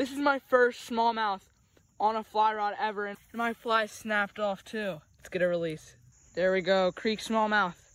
This is my first smallmouth on a fly rod ever, and my fly snapped off too. Let's get a release. There we go, creek smallmouth.